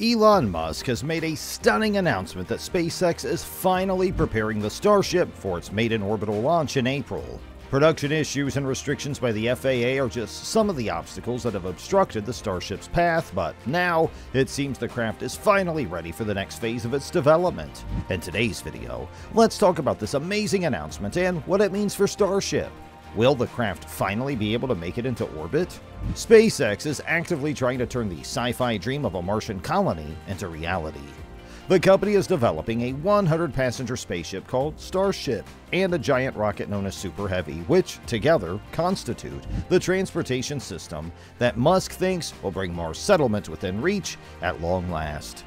Elon Musk has made a stunning announcement that SpaceX is finally preparing the Starship for its maiden orbital launch in April. Production issues and restrictions by the FAA are just some of the obstacles that have obstructed the Starship's path, but now it seems the craft is finally ready for the next phase of its development. In today's video, let's talk about this amazing announcement and what it means for Starship. Will the craft finally be able to make it into orbit? SpaceX is actively trying to turn the sci-fi dream of a Martian colony into reality. The company is developing a 100-passenger spaceship called Starship and a giant rocket known as Super Heavy, which together constitute the transportation system that Musk thinks will bring Mars settlement within reach at long last.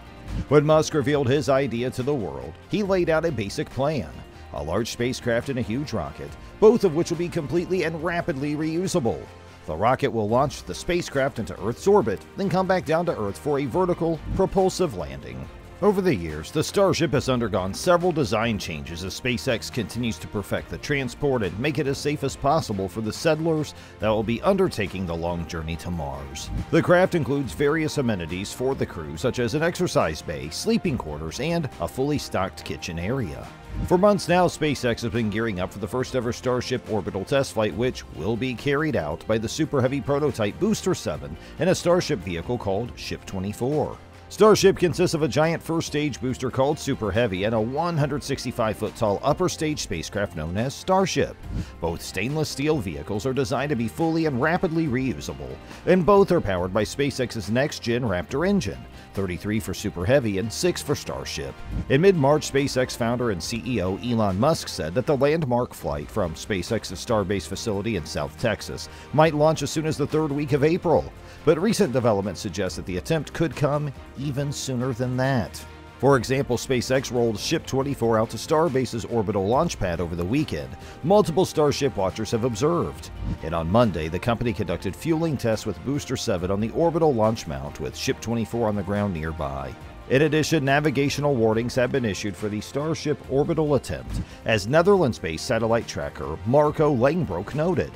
When Musk revealed his idea to the world, he laid out a basic plan: a large spacecraft and a huge rocket, both of which will be completely and rapidly reusable. The rocket will launch the spacecraft into Earth's orbit, then come back down to Earth for a vertical, propulsive landing. Over the years, the Starship has undergone several design changes as SpaceX continues to perfect the transport and make it as safe as possible for the settlers that will be undertaking the long journey to Mars. The craft includes various amenities for the crew, such as an exercise bay, sleeping quarters, and a fully stocked kitchen area. For months now, SpaceX has been gearing up for the first-ever Starship orbital test flight, which will be carried out by the Super Heavy prototype Booster 7 and a Starship vehicle called Ship 24. Starship consists of a giant first-stage booster called Super Heavy and a 165-foot-tall upper-stage spacecraft known as Starship. Both stainless steel vehicles are designed to be fully and rapidly reusable, and both are powered by SpaceX's next-gen Raptor engine, 33 for Super Heavy and 6 for Starship. In mid-March, SpaceX founder and CEO Elon Musk said that the landmark flight from SpaceX's Starbase facility in South Texas might launch as soon as the third week of April, but recent developments suggest that the attempt could come even sooner than that. For example, SpaceX rolled Ship 24 out to Starbase's orbital launch pad over the weekend, multiple Starship watchers have observed. And on Monday, the company conducted fueling tests with Booster 7 on the orbital launch mount with Ship 24 on the ground nearby. In addition, navigational warnings have been issued for the Starship orbital attempt, as Netherlands-based satellite tracker Marco Langbroek noted.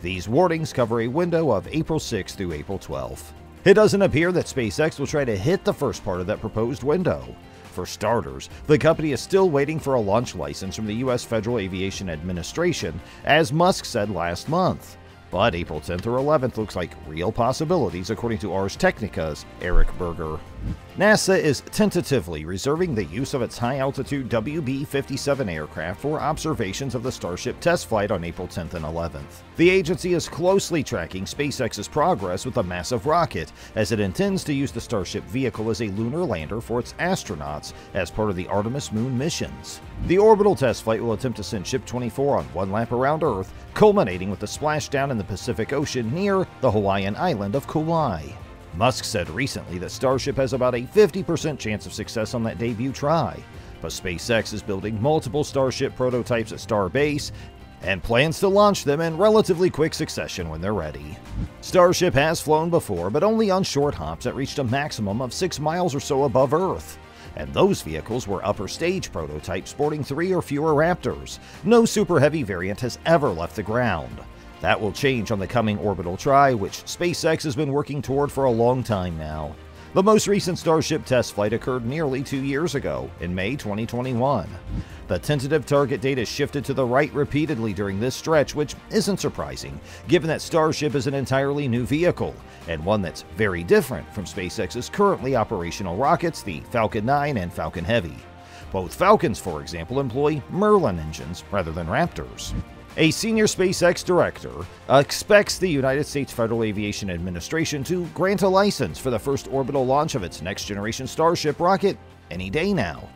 These warnings cover a window of April 6 through April 12. It doesn't appear that SpaceX will try to hit the first part of that proposed window. For starters, the company is still waiting for a launch license from the U.S. Federal Aviation Administration, as Musk said last month. But April 10th or 11th looks like real possibilities, according to Ars Technica's Eric Berger. NASA is tentatively reserving the use of its high-altitude WB-57 aircraft for observations of the Starship test flight on April 10th and 11th. The agency is closely tracking SpaceX's progress with the massive rocket, as it intends to use the Starship vehicle as a lunar lander for its astronauts as part of the Artemis moon missions. The orbital test flight will attempt to send Ship 24 on one lap around Earth, culminating with a splashdown in the Pacific Ocean near the Hawaiian island of Kauai. Musk said recently that Starship has about a 50% chance of success on that debut try, but SpaceX is building multiple Starship prototypes at Starbase and plans to launch them in relatively quick succession when they're ready. Starship has flown before, but only on short hops that reached a maximum of 6 miles or so above Earth, and those vehicles were upper-stage prototypes sporting 3 or fewer Raptors. No Super Heavy variant has ever left the ground. That will change on the coming orbital try, which SpaceX has been working toward for a long time now. The most recent Starship test flight occurred nearly 2 years ago, in May 2021. The tentative target date has shifted to the right repeatedly during this stretch, which isn't surprising, given that Starship is an entirely new vehicle, and one that's very different from SpaceX's currently operational rockets, the Falcon 9 and Falcon Heavy. Both Falcons, for example, employ Merlin engines rather than Raptors. A senior SpaceX director expects the United States Federal Aviation Administration to grant a license for the first orbital launch of its next-generation Starship rocket any day now.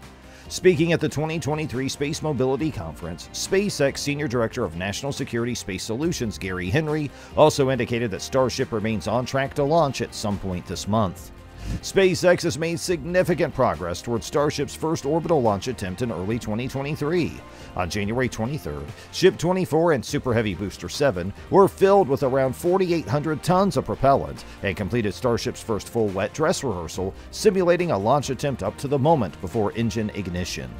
Speaking at the 2023 Space Mobility Conference, SpaceX Senior Director of National Security Space Solutions Gary Henry also indicated that Starship remains on track to launch at some point this month. SpaceX has made significant progress towards Starship's first orbital launch attempt in early 2023. On January 23rd, Ship 24 and Super Heavy Booster 7 were filled with around 4,800 tons of propellant and completed Starship's first full wet dress rehearsal, simulating a launch attempt up to the moment before engine ignition.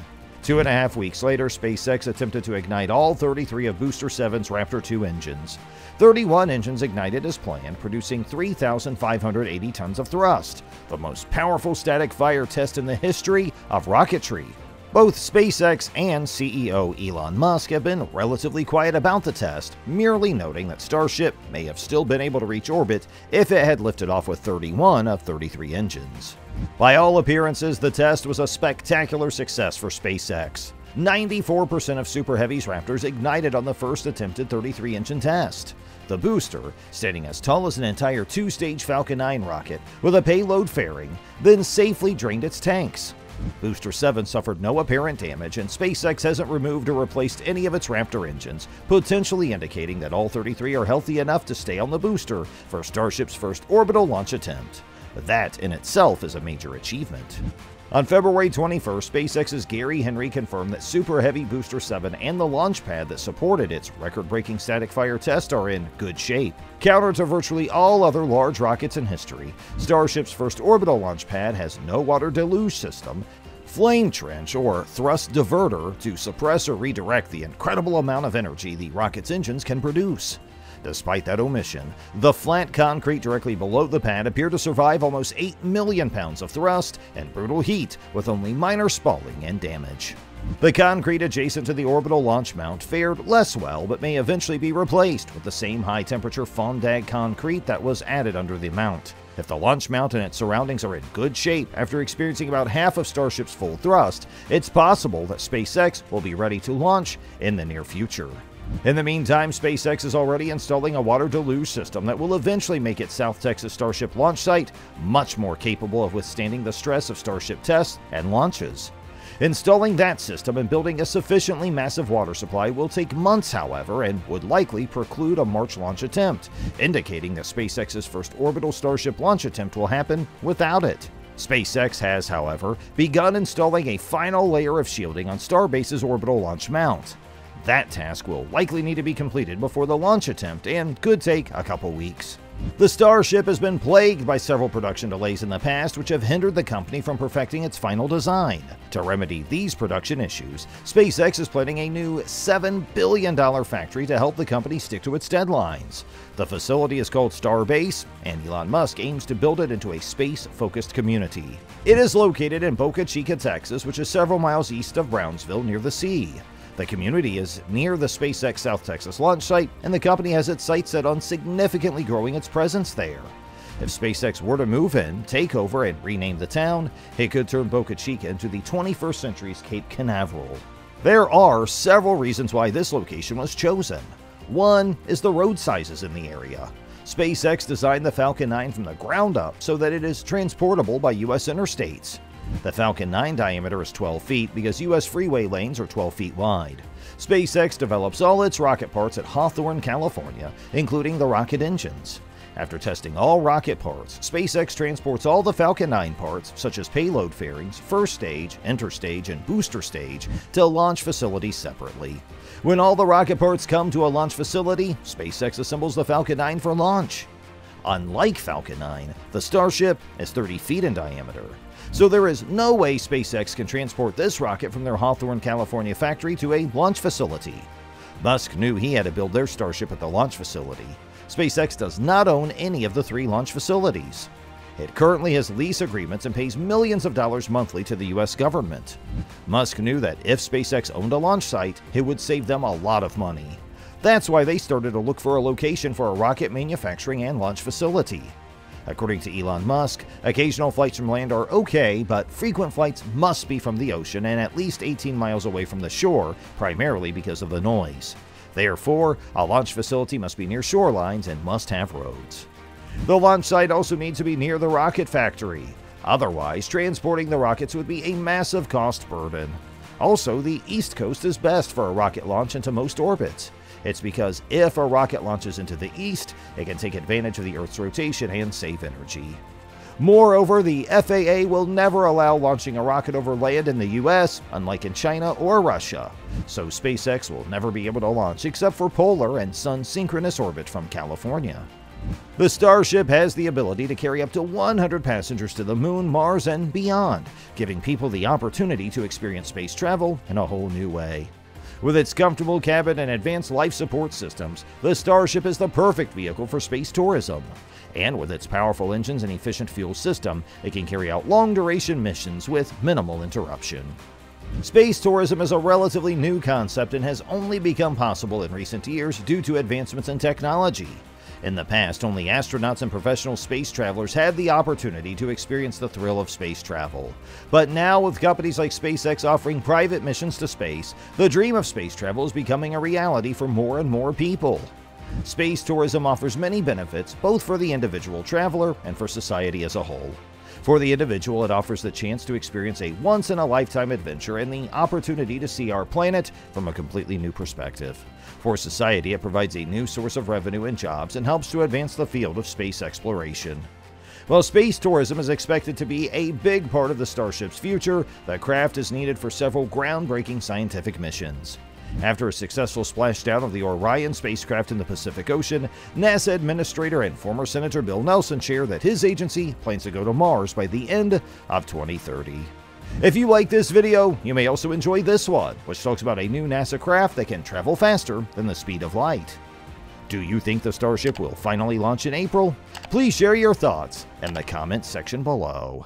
2.5 weeks later, SpaceX attempted to ignite all 33 of Booster 7's Raptor 2 engines. 31 engines ignited as planned, producing 3,580 tons of thrust, the most powerful static fire test in the history of rocketry. Both SpaceX and CEO Elon Musk have been relatively quiet about the test, merely noting that Starship may have still been able to reach orbit if it had lifted off with 31 of 33 engines. By all appearances, the test was a spectacular success for SpaceX. 94% of Super Heavy's Raptors ignited on the first attempted 33-engine test. The booster, standing as tall as an entire two-stage Falcon 9 rocket with a payload fairing, then safely drained its tanks. Booster 7 suffered no apparent damage, and SpaceX hasn't removed or replaced any of its Raptor engines, potentially indicating that all 33 are healthy enough to stay on the booster for Starship's first orbital launch attempt. That in itself is a major achievement. On February 21st, SpaceX's Gary Henry confirmed that Super Heavy Booster 7 and the launch pad that supported its record-breaking static fire test are in good shape. Counter to virtually all other large rockets in history, Starship's first orbital launch pad has no water deluge system, flame trench, or thrust diverter to suppress or redirect the incredible amount of energy the rocket's engines can produce. Despite that omission, the flat concrete directly below the pad appeared to survive almost 8 million pounds of thrust and brutal heat with only minor spalling and damage. The concrete adjacent to the orbital launch mount fared less well but may eventually be replaced with the same high-temperature Fondag concrete that was added under the mount. If the launch mount and its surroundings are in good shape after experiencing about half of Starship's full thrust, it's possible that SpaceX will be ready to launch in the near future. In the meantime, SpaceX is already installing a water deluge system that will eventually make its South Texas Starship launch site much more capable of withstanding the stress of Starship tests and launches. Installing that system and building a sufficiently massive water supply will take months, however, and would likely preclude a March launch attempt, indicating that SpaceX's first orbital Starship launch attempt will happen without it. SpaceX has, however, begun installing a final layer of shielding on Starbase's orbital launch mount. That task will likely need to be completed before the launch attempt and could take a couple weeks. The Starship has been plagued by several production delays in the past which have hindered the company from perfecting its final design. To remedy these production issues, SpaceX is planning a new $7 billion factory to help the company stick to its deadlines. The facility is called Starbase, and Elon Musk aims to build it into a space-focused community. It is located in Boca Chica, Texas, which is several miles east of Brownsville near the sea. The community is near the SpaceX South Texas launch site, and the company has its sights set on significantly growing its presence there. If SpaceX were to move in, take over, and rename the town, it could turn Boca Chica into the 21st century's Cape Canaveral. There are several reasons why this location was chosen. One is the road sizes in the area. SpaceX designed the Falcon 9 from the ground up so that it is transportable by U.S. interstates. The Falcon 9 diameter is 12 feet because U.S. freeway lanes are 12 feet wide. SpaceX develops all its rocket parts at Hawthorne, California, including the rocket engines. After testing all rocket parts, SpaceX transports all the Falcon 9 parts, such as payload fairings, first stage, interstage, and booster stage, to launch facilities separately. When all the rocket parts come to a launch facility, SpaceX assembles the Falcon 9 for launch. Unlike Falcon 9, the Starship is 30 feet in diameter. So there is no way SpaceX can transport this rocket from their Hawthorne, California factory to a launch facility. Musk knew he had to build their Starship at the launch facility. SpaceX does not own any of the three launch facilities. It currently has lease agreements and pays millions of dollars monthly to the U.S. government. Musk knew that if SpaceX owned a launch site, it would save them a lot of money. That's why they started to look for a location for a rocket manufacturing and launch facility. According to Elon Musk, occasional flights from land are okay, but frequent flights must be from the ocean and at least 18 miles away from the shore, primarily because of the noise. Therefore, a launch facility must be near shorelines and must have roads. The launch site also needs to be near the rocket factory. Otherwise, transporting the rockets would be a massive cost burden. Also, the East Coast is best for a rocket launch into most orbits. It's because if a rocket launches into the east, it can take advantage of the Earth's rotation and save energy. Moreover, the FAA will never allow launching a rocket over land in the U.S., unlike in China or Russia. So SpaceX will never be able to launch except for polar and sun synchronous orbit from California. The Starship has the ability to carry up to 100 passengers to the Moon, Mars, and beyond, giving people the opportunity to experience space travel in a whole new way. With its comfortable cabin and advanced life support systems, the Starship is the perfect vehicle for space tourism. And with its powerful engines and efficient fuel system, it can carry out long-duration missions with minimal interruption. Space tourism is a relatively new concept and has only become possible in recent years due to advancements in technology. In the past, only astronauts and professional space travelers had the opportunity to experience the thrill of space travel. But now, with companies like SpaceX offering private missions to space, the dream of space travel is becoming a reality for more and more people. Space tourism offers many benefits, both for the individual traveler and for society as a whole. For the individual, it offers the chance to experience a once-in-a-lifetime adventure and the opportunity to see our planet from a completely new perspective. For society, it provides a new source of revenue and jobs and helps to advance the field of space exploration. While space tourism is expected to be a big part of the Starship's future, the craft is needed for several groundbreaking scientific missions. After a successful splashdown of the Orion spacecraft in the Pacific Ocean, NASA Administrator and former Senator Bill Nelson shared that his agency plans to go to Mars by the end of 2030. If you like this video, you may also enjoy this one, which talks about a new NASA craft that can travel faster than the speed of light. Do you think the Starship will finally launch in April? Please share your thoughts in the comments section below.